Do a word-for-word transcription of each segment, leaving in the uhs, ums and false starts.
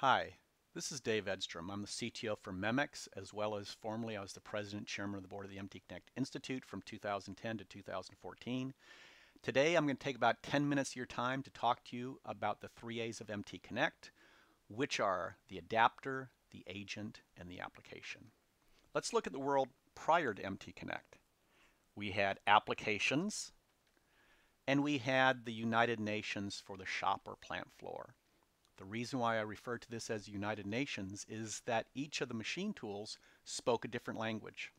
Hi, this is Dave Edstrom. I'm the C T O for Memex, as well as formerly I was the President and Chairman of the Board of the MTConnect Institute from two thousand ten to two thousand fourteen. Today I'm going to take about ten minutes of your time to talk to you about the three A's of MTConnect, which are the adapter, the agent, and the application. Let's look at the world prior to MTConnect. We had applications, and we had the United Nations for the shop or plant floor. The reason why I refer to this as United Nations is that each of the machine tools spoke a different language.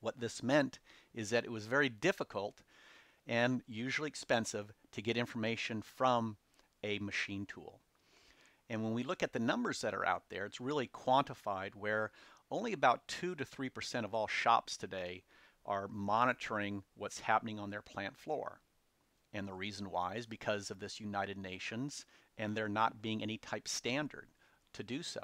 What this meant is that it was very difficult and usually expensive to get information from a machine tool. And when we look at the numbers that are out there, it's really quantified where only about two to three percent of all shops today are monitoring what's happening on their plant floor. And the reason why is because of this United Nations and there not being any type standard to do so.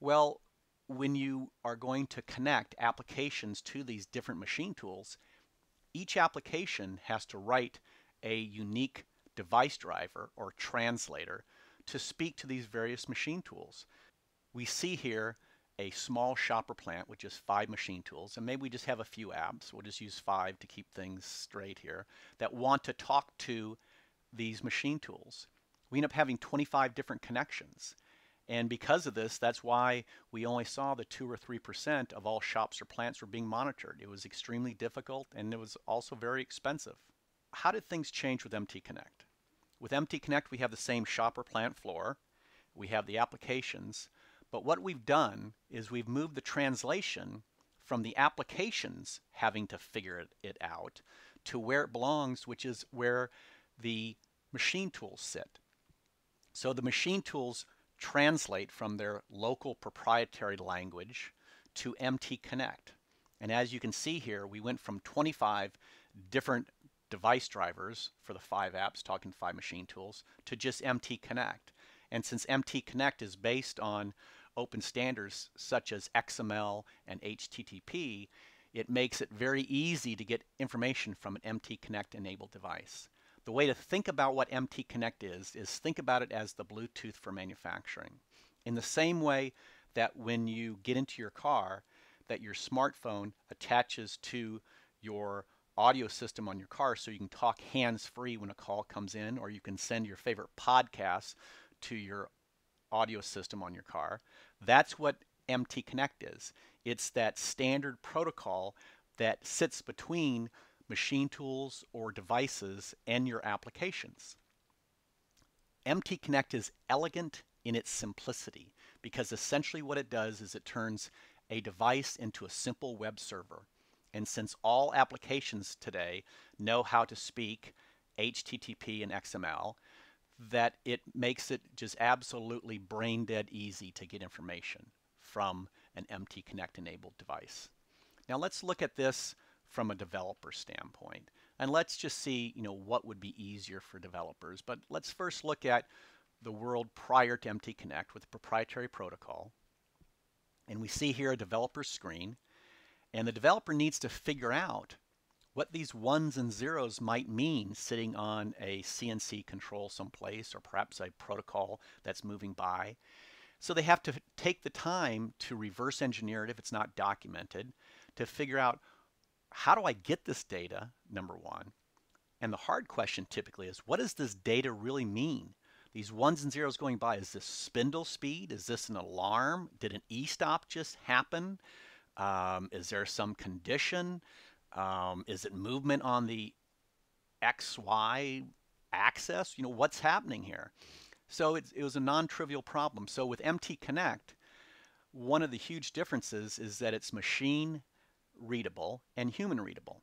Well, when you are going to connect applications to these different machine tools, each application has to write a unique device driver or translator to speak to these various machine tools. We see here a small shop or plant, which is five machine tools, and maybe we just have a few apps, we'll just use five to keep things straight here, that want to talk to these machine tools. We end up having twenty-five different connections. And because of this, that's why we only saw the two or three percent of all shops or plants were being monitored. It was extremely difficult, and it was also very expensive. How did things change with MTConnect? With MTConnect, we have the same shop or plant floor, we have the applications, but what we've done is we've moved the translation from the applications having to figure it, it out to where it belongs, which is where the machine tools sit. So the machine tools translate from their local proprietary language to MTConnect. And as you can see here, we went from twenty-five different device drivers for the five apps talking to five machine tools to just MTConnect. And since MTConnect is based on open standards such as X M L and H T T P, it makes it very easy to get information from an MTConnect enabled device. The way to think about what MTConnect is, is think about it as the Bluetooth for manufacturing. In the same way that when you get into your car, that your smartphone attaches to your audio system on your car so you can talk hands-free when a call comes in, or you can send your favorite podcasts to your audio system on your car. That's what MTConnect is. It's that standard protocol that sits between machine tools or devices and your applications. MTConnect is elegant in its simplicity because essentially what it does is it turns a device into a simple web server. And since all applications today know how to speak H T T P and X M L, that it makes it just absolutely brain dead easy to get information from an MTConnect enabled device. Now let's look at this from a developer standpoint, and let's just see, you know, what would be easier for developers. But let's first look at the world prior to MTConnect with the proprietary protocol. And we see here a developer screen, and the developer needs to figure out what these ones and zeros might mean sitting on a C N C control someplace, or perhaps a protocol that's moving by. So they have to take the time to reverse engineer it if it's not documented, to figure out, how do I get this data, number one? And the hard question typically is, what does this data really mean? These ones and zeros going by, is this spindle speed? Is this an alarm? Did an e-stop just happen? Um, is there some condition? Um, is it movement on the X Y axis? You know, what's happening here? So it, it was a non-trivial problem. So with MTConnect, one of the huge differences is that it's machine readable and human readable.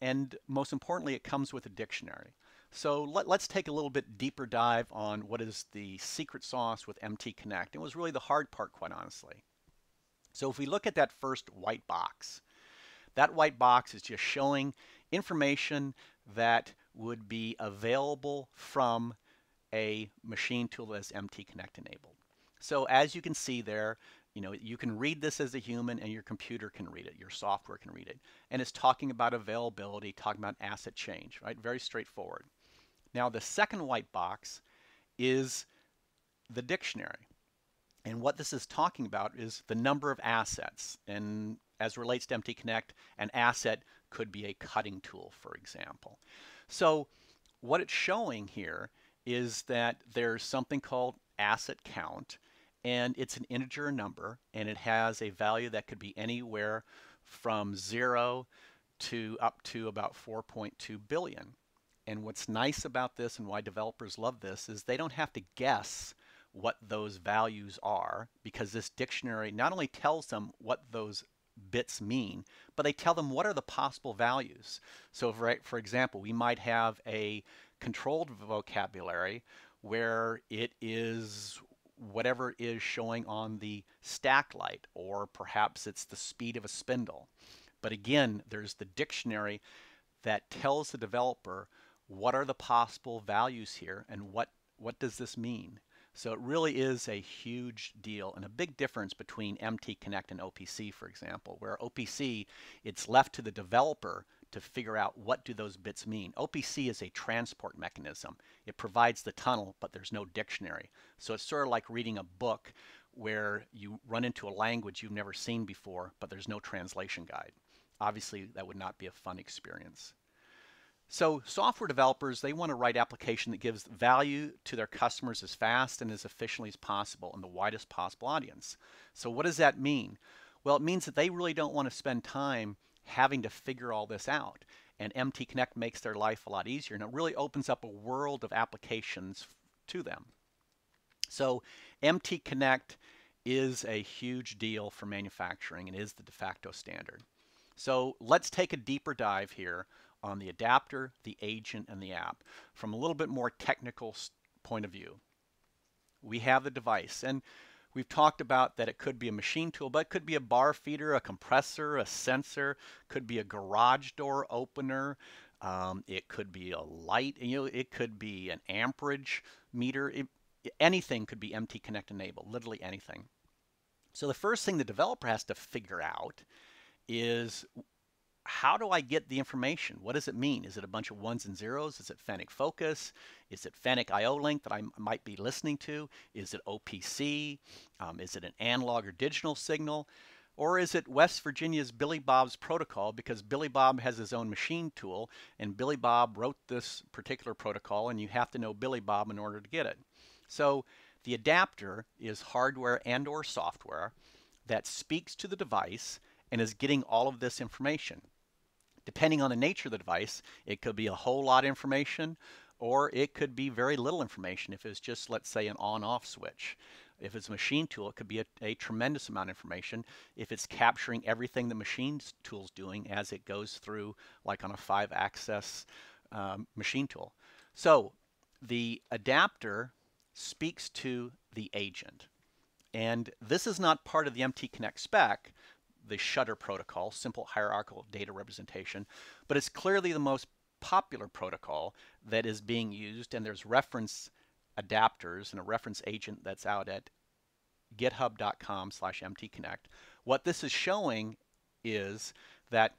And most importantly, it comes with a dictionary. So let, let's take a little bit deeper dive on what is the secret sauce with MTConnect. It was really the hard part, quite honestly. So if we look at that first white box, that white box is just showing information that would be available from a machine tool that's MTConnect enabled. So as you can see there, you know, you can read this as a human and your computer can read it, your software can read it. And it's talking about availability, talking about asset change, right? Very straightforward. Now the second white box is the dictionary. And what this is talking about is the number of assets. And as relates to MTConnect, an asset could be a cutting tool, for example. So what it's showing here is that there's something called asset count, and it's an integer number, and it has a value that could be anywhere from zero to up to about four point two billion. And what's nice about this and why developers love this is they don't have to guess what those values are, because this dictionary not only tells them what those bits mean, but they tell them what are the possible values. So for, for example, we might have a controlled vocabulary where it is whatever is showing on the stack light, or perhaps it's the speed of a spindle. But again, there's the dictionary that tells the developer what are the possible values here and what, what does this mean. So it really is a huge deal and a big difference between MTConnect and O P C, for example, where O P C, it's left to the developer to figure out what do those bits mean. O P C is a transport mechanism. It provides the tunnel, but there's no dictionary. So it's sort of like reading a book where you run into a language you've never seen before, but there's no translation guide. Obviously, that would not be a fun experience. So software developers, they want to write application that gives value to their customers as fast and as efficiently as possible in the widest possible audience. So what does that mean? Well, it means that they really don't want to spend time having to figure all this out. And MTConnect makes their life a lot easier, and it really opens up a world of applications to them. So MTConnect is a huge deal for manufacturing and is the de facto standard. So let's take a deeper dive here on the adapter, the agent, and the app from a little bit more technical point of view. We have the device, and we've talked about that it could be a machine tool, but it could be a bar feeder, a compressor, a sensor, could be a garage door opener, um, it could be a light, you know, it could be an amperage meter, it, anything could be MTConnect enabled, literally anything. So the first thing the developer has to figure out is, how do I get the information? What does it mean? Is it a bunch of ones and zeros? Is it FANUC focus? Is it FANUC I O link that I might be listening to? Is it O P C? Um, is it an analog or digital signal? Or is it West Virginia's Billy Bob's protocol, because Billy Bob has his own machine tool and Billy Bob wrote this particular protocol and you have to know Billy Bob in order to get it. So the adapter is hardware and or software that speaks to the device and is getting all of this information. Depending on the nature of the device, it could be a whole lot of information, or it could be very little information if it's just, let's say, an on-off switch. If it's a machine tool, it could be a, a tremendous amount of information if it's capturing everything the machine tool's doing as it goes through, like on a five-axis um, machine tool. So the adapter speaks to the agent. And this is not part of the MTConnect spec, the shudder protocol, simple hierarchical data representation, but it's clearly the most popular protocol that is being used, and there's reference adapters and a reference agent that's out at github dot com slash MTConnect. What this is showing is that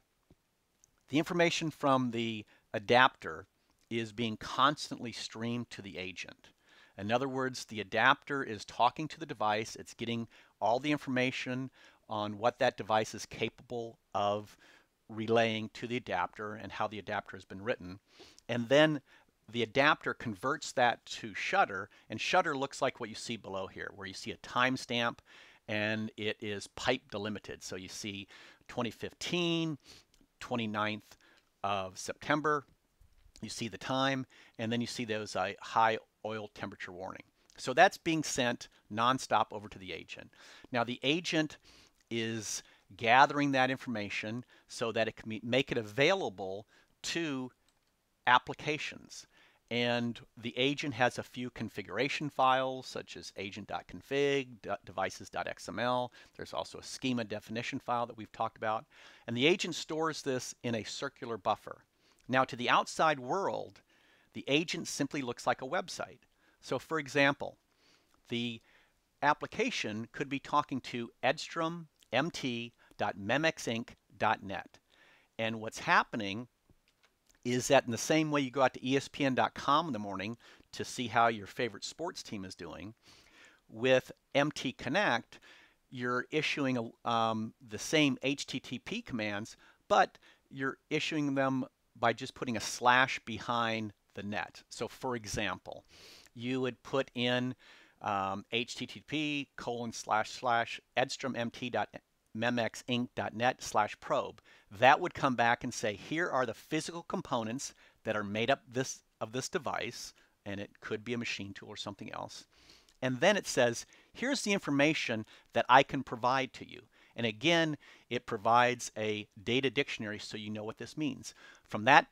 the information from the adapter is being constantly streamed to the agent. In other words, the adapter is talking to the device, it's getting all the information on what that device is capable of relaying to the adapter and how the adapter has been written. And then the adapter converts that to shudder, and shudder looks like what you see below here, where you see a timestamp and it is pipe delimited. So you see twenty fifteen, twenty-ninth of September, you see the time, and then you see those uh, high oil temperature warning. So that's being sent nonstop over to the agent. Now the agent is gathering that information so that it can make it available to applications. And the agent has a few configuration files, such as agent dot config, devices dot X M L. There's also a schema definition file that we've talked about. And the agent stores this in a circular buffer. Now, to the outside world, the agent simply looks like a website. So, for example, the application could be talking to edstrom m t dot memex inc dot net. And what's happening is that in the same way you go out to E S P N dot com in the morning to see how your favorite sports team is doing, with MTConnect, you're issuing um, the same H T T P commands, but you're issuing them by just putting a slash behind the net. So for example, you would put in um, H T T P colon slash slash edstrom m t dot memex inc dot net slash probe. That would come back and say, here are the physical components that are made up this of this device, and it could be a machine tool or something else. And then it says, here's the information that I can provide to you. And again, it provides a data dictionary so you know what this means. From that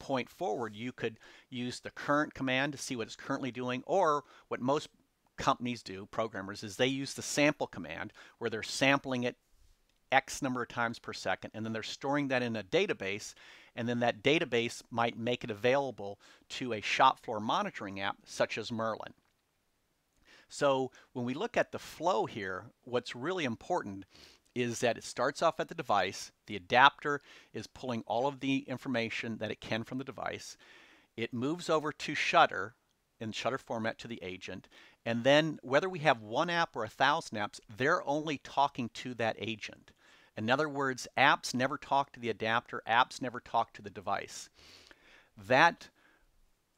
point forward, you could use the current command to see what it's currently doing, or what most companies do, programmers, is they use the sample command where they're sampling it X number of times per second, and then they're storing that in a database, and then that database might make it available to a shop floor monitoring app such as Merlin. So when we look at the flow here, what's really important is that it starts off at the device. The adapter is pulling all of the information that it can from the device. It moves over to Shutter in Shutter format to the agent. And then whether we have one app or a thousand apps, they're only talking to that agent. In other words, apps never talk to the adapter. Apps never talk to the device. That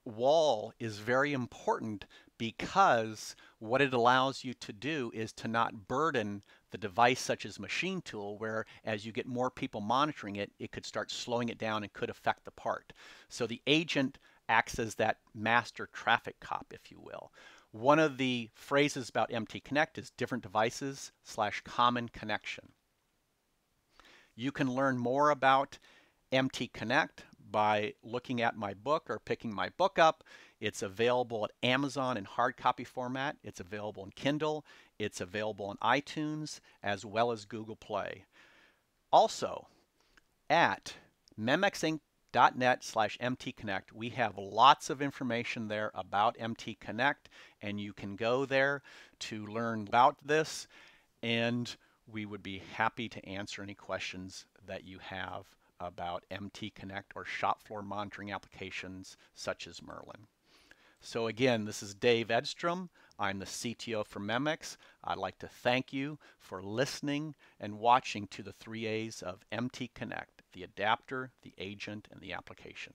wall is very important, because what it allows you to do is to not burden the device, such as machine tool, where as you get more people monitoring it, it could start slowing it down and could affect the part. So the agent acts as that master traffic cop, if you will. One of the phrases about MTConnect is different devices slash common connection. You can learn more about MTConnect by looking at my book or picking my book up. It's available at Amazon in hard copy format. It's available in Kindle. It's available on iTunes as well as Google Play. Also, at memex inc dot net slash M T Connect, we have lots of information there about MTConnect, and you can go there to learn about this, and we would be happy to answer any questions that you have about MTConnect or shop floor monitoring applications such as Merlin. So again, this is Dave Edstrom. I'm the C T O for Memex. I'd like to thank you for listening and watching to the three A's of MTConnect: the adapter, the agent, and the application.